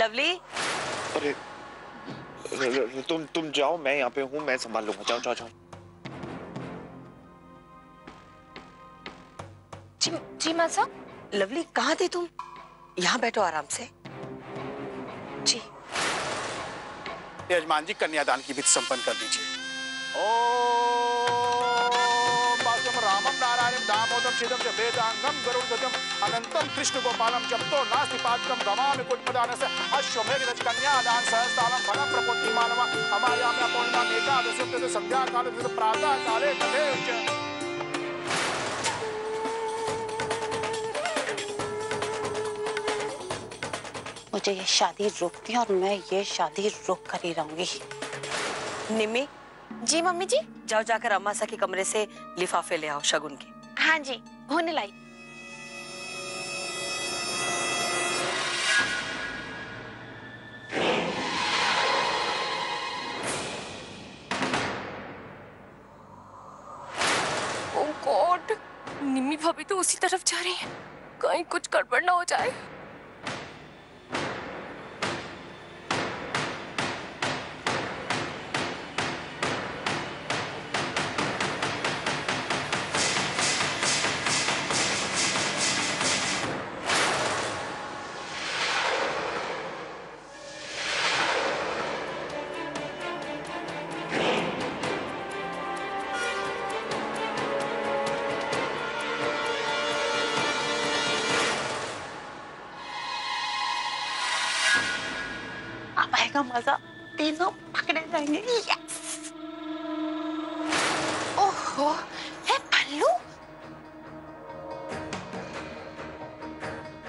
Lovely, अरे तुम जाओ, मैं यहाँ पे हूँ, मैं संभाल लूंगा। जाओ जाओ जाओ। जी मां साहब। लवली कहाँ थे तुम? यहाँ बैठो आराम से। जी यजमान जी, कन्यादान की विधि संपन्न कर दीजिए। ओम बासुम रामम नारायणम दामोदरम शिवम च वेदांगम गरुड़ध्वजम अनंतम कृष्ण गोपालम जपतो नास्तिपादकम गवामि कुटपदान से अश्वमेघ रजकन्यादान सहस्रतालम फलम प्रपोति मानवा अमायाम अपौर्णिमा एकादशोत्तर संध्या काल प्रातः काले तथे च। मुझे ये शादी रोकती है और मैं ये शादी रोक कर ही रहूंगी। निम्मी। जी मम्मी जी। जाओ जाकर अमासा के कमरे से लिफाफे ले आओ शगुन के। हाँ जी, होने लाई। ओह गॉड, निम्मी भाभी तो उसी तरफ जा रही है, कहीं कुछ गड़बड़ ना हो जाए। मजा तीनों पकड़े जाएंगे। ओहो, है पल्लू।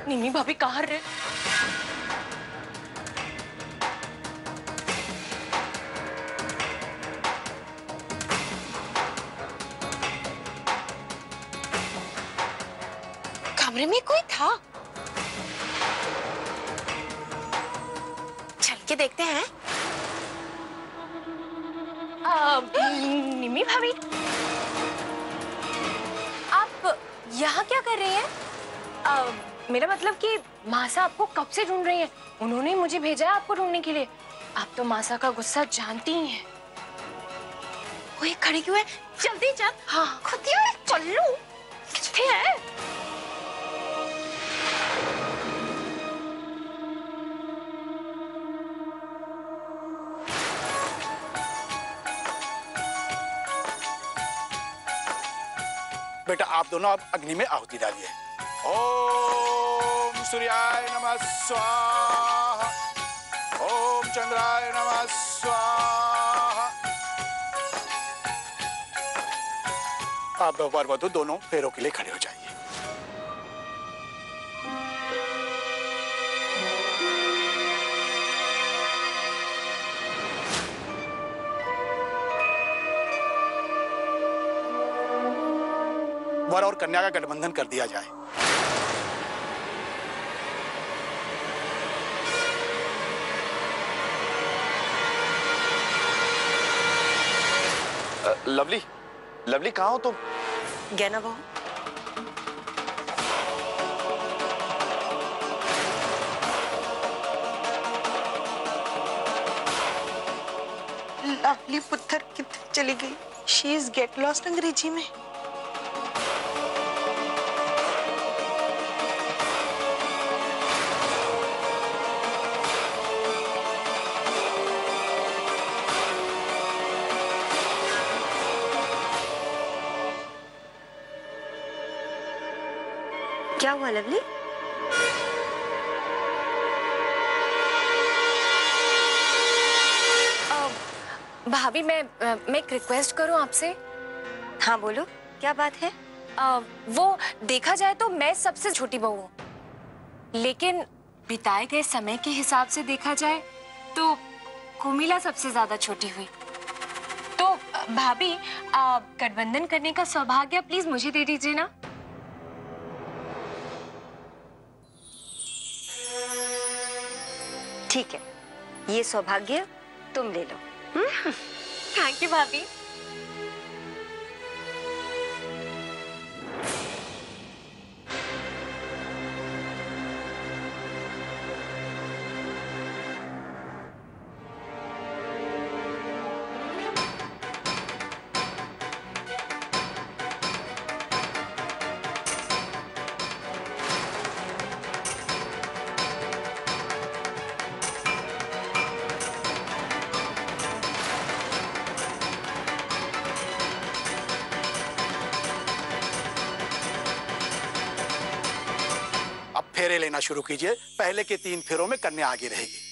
निम्मी भाभी कहाँ रहे? कमरे में कोई था? के देखते हैं। निम्मी भाभी, आप यहाँ क्या कर रही हैं? मेरा मतलब कि मासा आपको कब से ढूंढ रही है। उन्होंने मुझे भेजा है आपको ढूंढने के लिए। आप तो मासा का गुस्सा जानती ही हैं। वो खड़ी क्यों है? जल्दी चल। हाँ खुद ही चल लू। कितने हैं? बेटा आप दोनों अब अग्नि में आहुति डालिए। ओम सूर्याय नमः स्वाहा, ओम चंद्राय नमः स्वाहा। आप वर वधु दोनों पैरों के लिए खड़े हो जाइए। वर और कन्या का गठबंधन कर दिया जाए। लवली, लवली कहाँ हो तुम? गहना बहू। लवली पुत्र किधर चली गई? शी इज गेट लॉस्ट अंग्रेजी में। क्या हुआ लवली? भाभी मैं एक रिक्वेस्ट करूं आपसे। हाँ बोलो, क्या बात है? वो देखा जाए तो मैं सबसे छोटी बहू हूँ, लेकिन बिताए गए समय के हिसाब से देखा जाए तो कोमिला सबसे ज्यादा छोटी हुई। तो भाभी आप गठबंधन करने का सौभाग्य प्लीज मुझे दे दीजिए ना। ठीक है, ये सौभाग्य तुम ले लो। थैंक यू भाभी। फेरे लेना शुरू कीजिए। पहले के 3 फेरों में कन्या आगे रहेगी।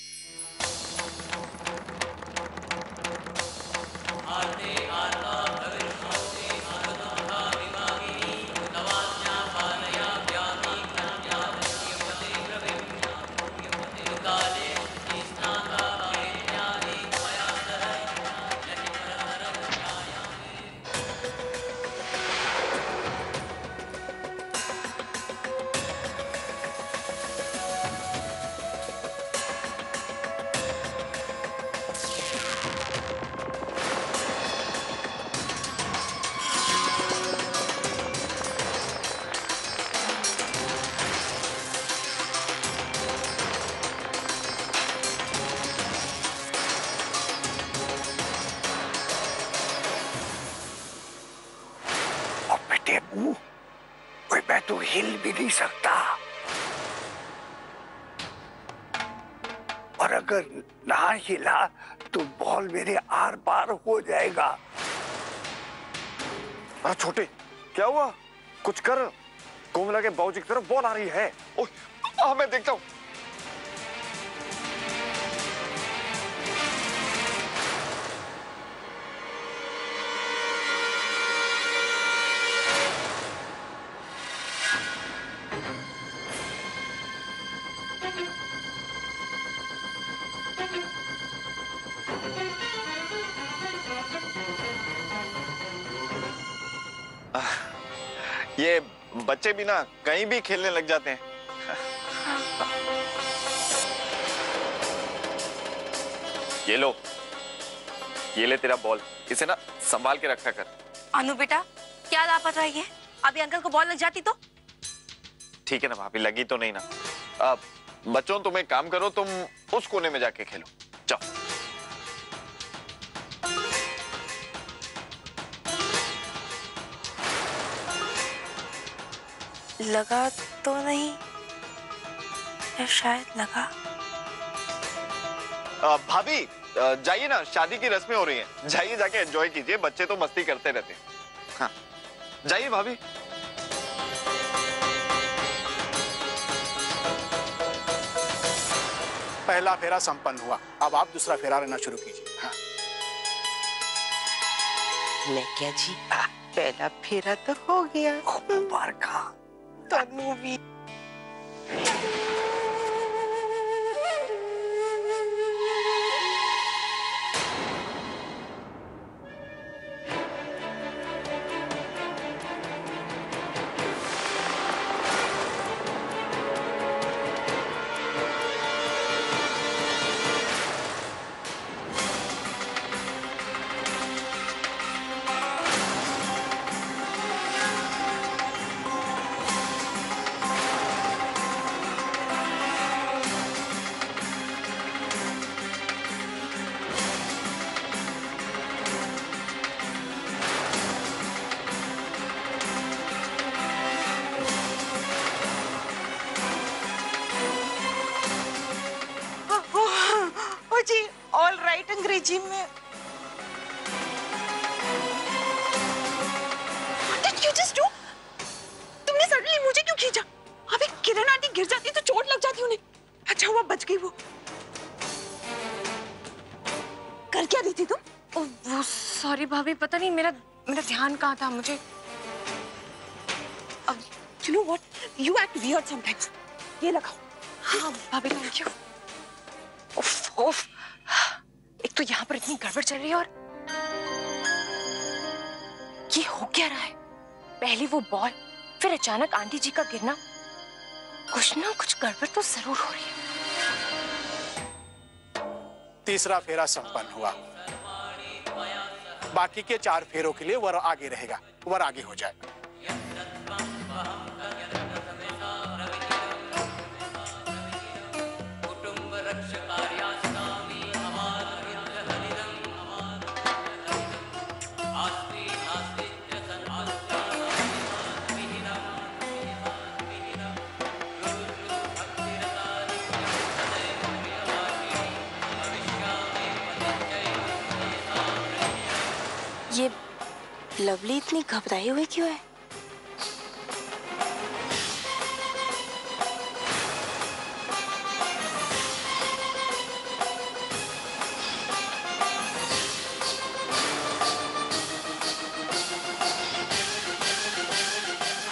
तो हिल भी नहीं सकता, और अगर ना हिला तो बॉल मेरे आर पार हो जाएगा। अरे छोटे, क्या हुआ? कुछ कर। कोमला के बाबूजी की तरफ बॉल आ रही है। ओह, मैं देखता हूँ। ये बच्चे भी ना कहीं भी खेलने लग जाते हैं। ये लो, ये ले तेरा बॉल। इसे ना संभाल के रखा कर। अनु बेटा, क्या लापत रही है? अभी अंकल को बॉल लग जाती तो? ठीक है ना भाभी, लगी तो नहीं ना। अब बच्चों, तुम एक काम करो, तुम उस कोने में जाके खेलो। जाओ। लगा तो नहीं, या शायद लगा। भाभी जाइए ना, शादी की रस्में हो रही हैं। जाइए, जाके एंजॉय कीजिए। बच्चे तो मस्ती करते रहते हैं। हाँ, जाइए भाभी। पहला फेरा संपन्न हुआ, अब आप दूसरा फेरा लेना शुरू कीजिए। हाँ। मैं क्या जी, पहला फेरा तो हो गया। मुबारका तनु भी। अंग्रेजी में तुमने सडनली मुझे क्यों खींचा? अबे किरण आंटी गिर जाती तो चोट लग जाती उन्हें। अच्छा हुआ बच गई वो। कर क्या रही थी तुम? ओ वो सॉरी भाभी, पता नहीं मेरा ध्यान कहाँ था। मुझे You know what? You act weird sometimes. ये लगाओ। भाभी थैंक यू। उफ, उफ। एक तो यहाँ पर इतनी गड़बड़ चल रही है और ये हो क्या रहा है? पहले वो बॉल, फिर अचानक आंटी जी का गिरना, कुछ ना कुछ गड़बड़ तो जरूर हो रही है। तीसरा फेरा संपन्न हुआ, बाकी के चार फेरों के लिए वर आगे रहेगा, वर आगे हो जाएगा। लवली इतनी घबराई हुई क्यों है?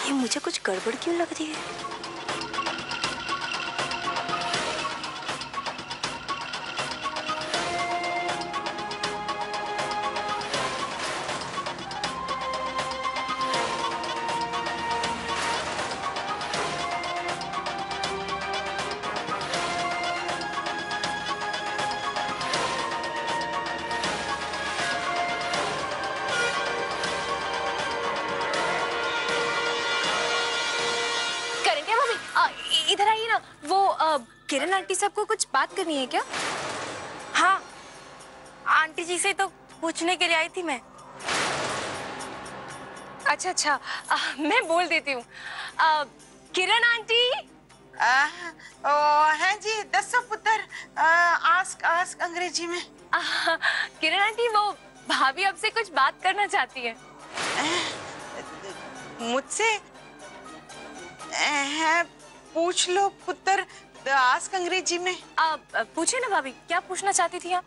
ये मुझे कुछ गड़बड़ क्यों लग रही है? किरण आंटी साहब को कुछ बात करनी है क्या? हाँ, आंटी जी से तो पूछने के लिए आई थी मैं। अच्छा अच्छा, मैं बोल देती हूँ। किरण आंटी। हैं जी, दसो पुत्र, आस्क आस्क अंग्रेजी में। किरण आंटी, वो भाभी आपसे कुछ बात करना चाहती है। मुझसे? पूछ लो पुत्र, आस्क अंग्रेजी में। आप पूछे ना भाभी, क्या पूछना चाहती थी आप?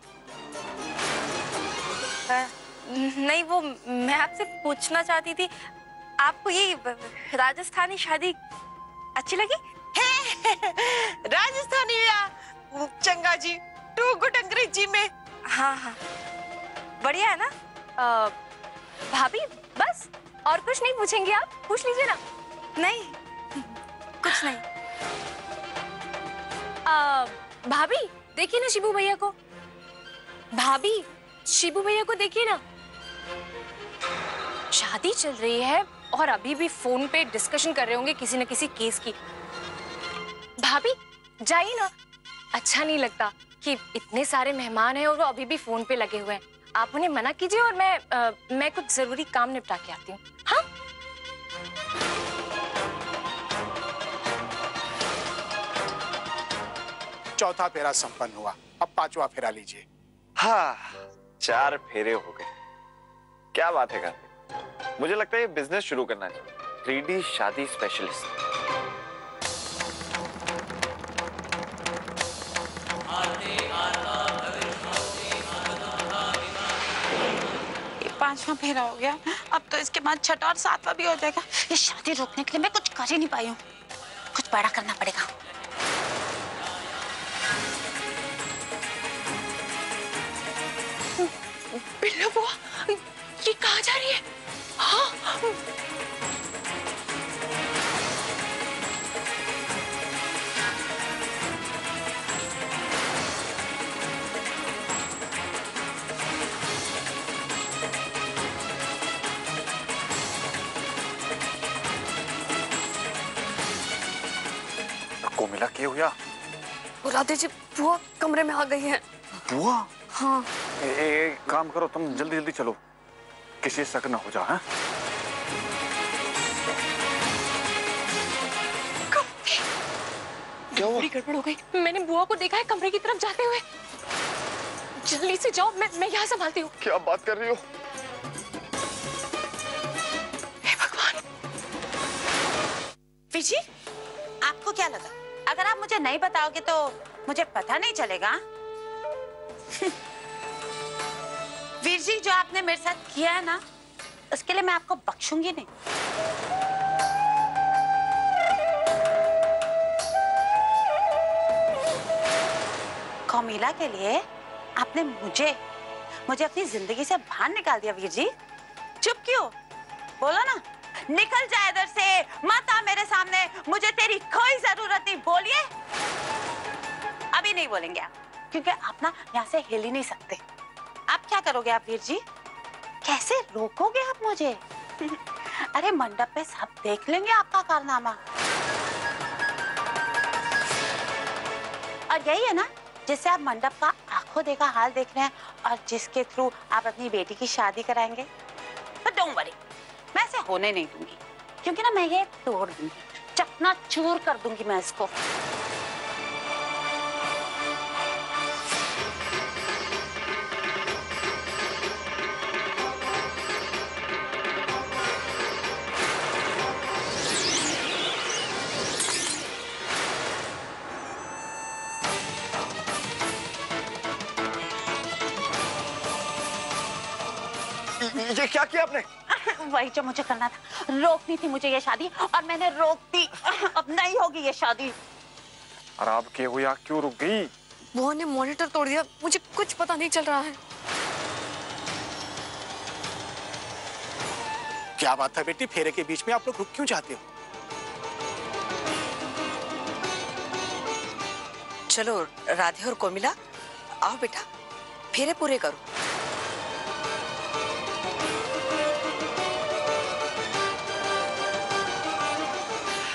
नहीं, वो मैं आपसे पूछना चाहती थी, आपको ये राजस्थानी शादी अच्छी लगी? राजस्थानी या चंगा जी, टू गुड अंग्रेजी में। हाँ हाँ, बढ़िया है ना। भाभी बस और कुछ नहीं पूछेंगे आप? पूछ लीजिए ना। नहीं, कुछ नहीं। भाभी देखिए ना शिबू भैया को। भाभी शिबू भैया को देखिए ना, शादी चल रही है और अभी भी फोन पे डिस्कशन कर रहे होंगे किसी न किसी केस की। भाभी जाइए ना, अच्छा नहीं लगता कि इतने सारे मेहमान हैं और वो अभी भी फोन पे लगे हुए हैं। आप उन्हें मना कीजिए और मैं कुछ जरूरी काम निपटा के आती हूँ। हाँ चौथा फेरा संपन्न हुआ, अब पांचवा फेरा लीजिए। हाँ, चार फेरे हो गए। क्या बात है कार्तिक, मुझे लगता है ये बिजनेस शुरू करना चाहिए, 3D शादी स्पेशलिस्ट। पांचवा फेरा हो गया, अब तो इसके बाद छठा और सातवां भी हो जाएगा। ये शादी रोकने के लिए मैं कुछ कर ही नहीं पाई हूँ, कुछ बड़ा करना पड़ेगा। बिल्लू बुआ, ये कहाँ जा रही है? हाँ, कोमिला क्या हुआ? राधे जी बुआ कमरे में आ गई है। बुआ? हाँ। एक काम करो, तुम जल्दी जल्दी चलो, किसी शक ना हो जा। हाँ? क्या हुआ? बड़ी गड़बड़ हो गई, मैंने बुआ को देखा है कमरे की तरफ जाते हुए। जल्दी से जाओ, मैं यहाँ संभालती हूँ। क्या बात कर रही हो? हे भगवान। विजी, आपको क्या लगा? अगर आप मुझे नहीं बताओगे तो मुझे पता नहीं चलेगा। वीर जी, जो आपने मेरे साथ किया है ना, उसके लिए मैं आपको बख्शूंगी नहीं। उर्मिला के लिए आपने मुझे मुझे अपनी जिंदगी से बाहर निकाल दिया। वीर जी चुप क्यों? बोलो ना, निकल जाए इधर से, मत आ मेरे सामने, मुझे तेरी कोई जरूरत नहीं। बोलिए। अभी नहीं बोलेंगे आप, क्योंकि आप ना यहाँ से हिल ही नहीं सकते। आप क्या करोगे आप वीर जी? कैसे रोकोगे आप मुझे? अरे मंडप पे सब देख लेंगे आपका कारनामा। और यही है ना जिससे आप मंडप का आंखों देखा हाल देख रहे हैं और जिसके थ्रू आप अपनी बेटी की शादी कराएंगे। बट डोंट वरी, मैं ऐसे होने नहीं दूंगी, क्योंकि ना मैं ये तोड़ दूंगी, चकनाचूर कर दूंगी मैं इसको। ये क्या किया आपने? वही जो मुझे करना था, रोकनी थी मुझे ये शादी और मैंने रोक दी। अब नहीं होगी ये शादी। और आप के वो यहाँ क्यों रुक गई? वो ने मॉनिटर तोड़ दिया, मुझे कुछ पता नहीं चल रहा है। क्या बात है बेटी, फेरे के बीच में आप लोग रुक क्यों जाते हो? चलो राधे और कोमिला आओ बेटा, फेरे पूरे करो।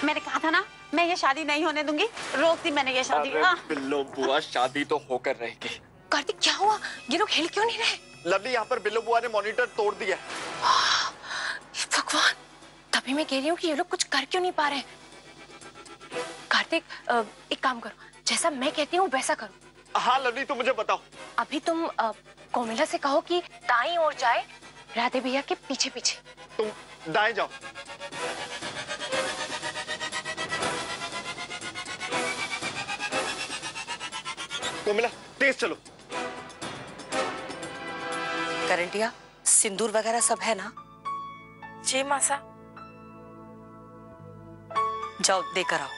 मैंने कहा था ना मैं ये शादी नहीं होने दूंगी, रोक दी मैंने ये शादी। बिल्लो बुआ, शादी तो होकर रहेगी। कार्तिक क्या हुआ, ये लोग हिल क्यों नहीं रहे? लवली, यहाँ पर बिल्लो बुआ ने मॉनिटर तोड़ दिया। भगवान, तभी मैं कह रही हूँ कि ये लोग कुछ कर क्यों नहीं पा रहे। कार्तिक एक काम करो, जैसा मैं कहती हूँ वैसा करो। हाँ लवली, तुम मुझे बताओ। अभी तुम कोमिला से कहो कि दाई और जाए, राधे भैया के पीछे पीछे। तुम दाएं जाओ। कोमिला तेज चलो। करंटिया, सिंदूर वगैरह सब है ना? जी मासा। जाओ देकर आओ।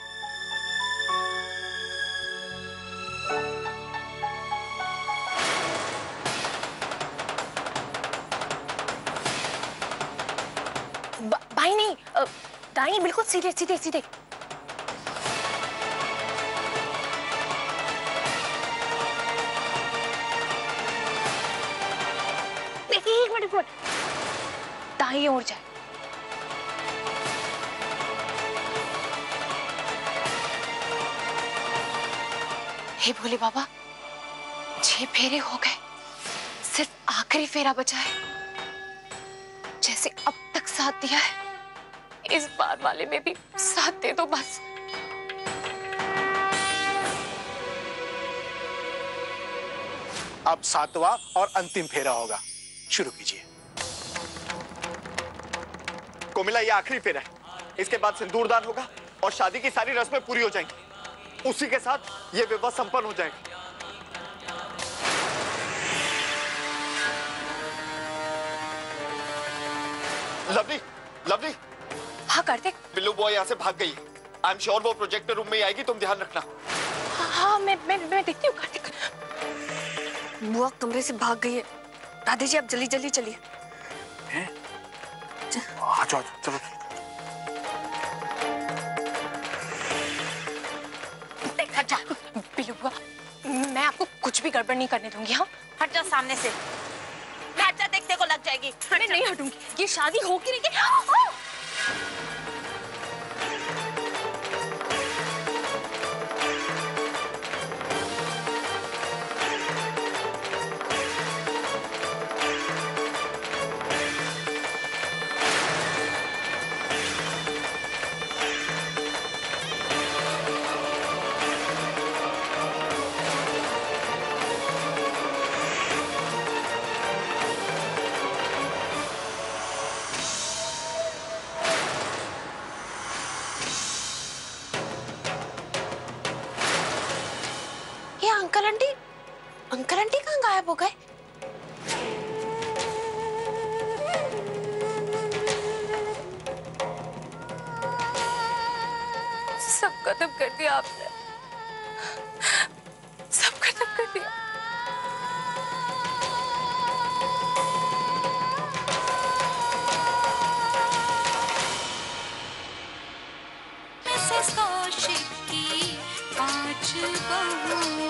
भाई नहीं, दाई बिल्कुल सीधे सीधे सीधे। दाई और जाए। हे भोले बाबा, 6 फेरे हो गए, सिर्फ आखिरी फेरा बचा है। जैसे अब तक साथ दिया है, इस बार वाले में भी साथ दे दो बस। अब 7वां और अंतिम फेरा होगा, शुरू कीजिए। कोमिला, ये आखिरी फेरा है, इसके बाद सिंदूरदान होगा और शादी की सारी रस्में पूरी हो जाएंगी। उसी के साथ ये विवाह संपन्न हो जाएगा। Lovely, lovely. हाँ कार्तिक। बिल्लू बॉय यहाँ से भाग गई है। आई एम श्योर वो प्रोजेक्टर रूम में ही आएगी, तुम ध्यान रखना। हाँ मैं देखती हूँ। कार्तिक, बुआ कमरे से भाग गई है। राधे जी आप जल्दी जल्दी चलिए। अच्छा चलो। देखा जा बिल्लू बुआ, मैं आपको कुछ भी गड़बड़ नहीं करने दूंगी। हाँ हट जा सामने से, हट जा, देखते को लग जाएगी। मैं नहीं हटूंगी, ये शादी होगी नहीं। अंकल आंटी कहाँ गायब हो गए? सब खत्म कर दिया आपने, सब खत्म। कर दिया। मिसेस कौशिक की पांच बहु